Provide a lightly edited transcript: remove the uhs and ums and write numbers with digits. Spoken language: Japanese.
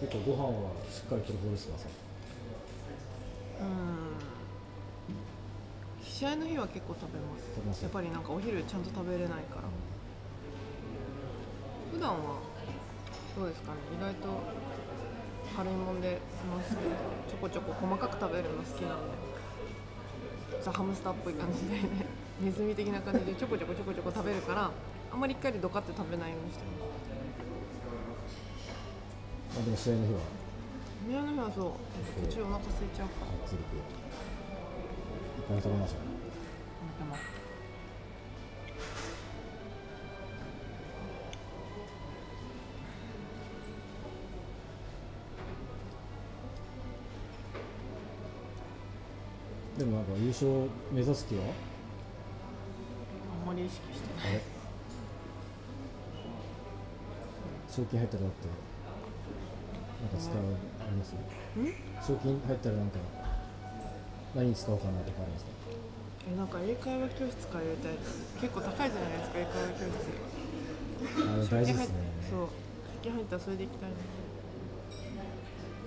結構ご飯はしっかりとる方ですか？試合の日は結構食べます。やっぱりなんかお昼ちゃんと食べれないから。普段はどうですかね。意外と軽いもんで済まして、ちょこちょこ細かく食べるの好きなので、ザ・ハムスターっぽい感じでね、ネズミ的な感じでちょこちょこちょこちょこ食べるから、あんまり一回でドカって食べないようにしてます。あ、でも試合の日は？試合の日はそう。途中お腹空いちゃうから。つるく。何食べました？でもなんか優勝目指す気は？あんまり意識してない。賞金入ったらだってなんか使うあります？賞金入ったらなんか。何に使おうかなって感じですか？なんか英会話教室からやりたいです。結構高いじゃないですか、英会話教室。あ、大事ですね。そう、先入ったらそれで行きたいです。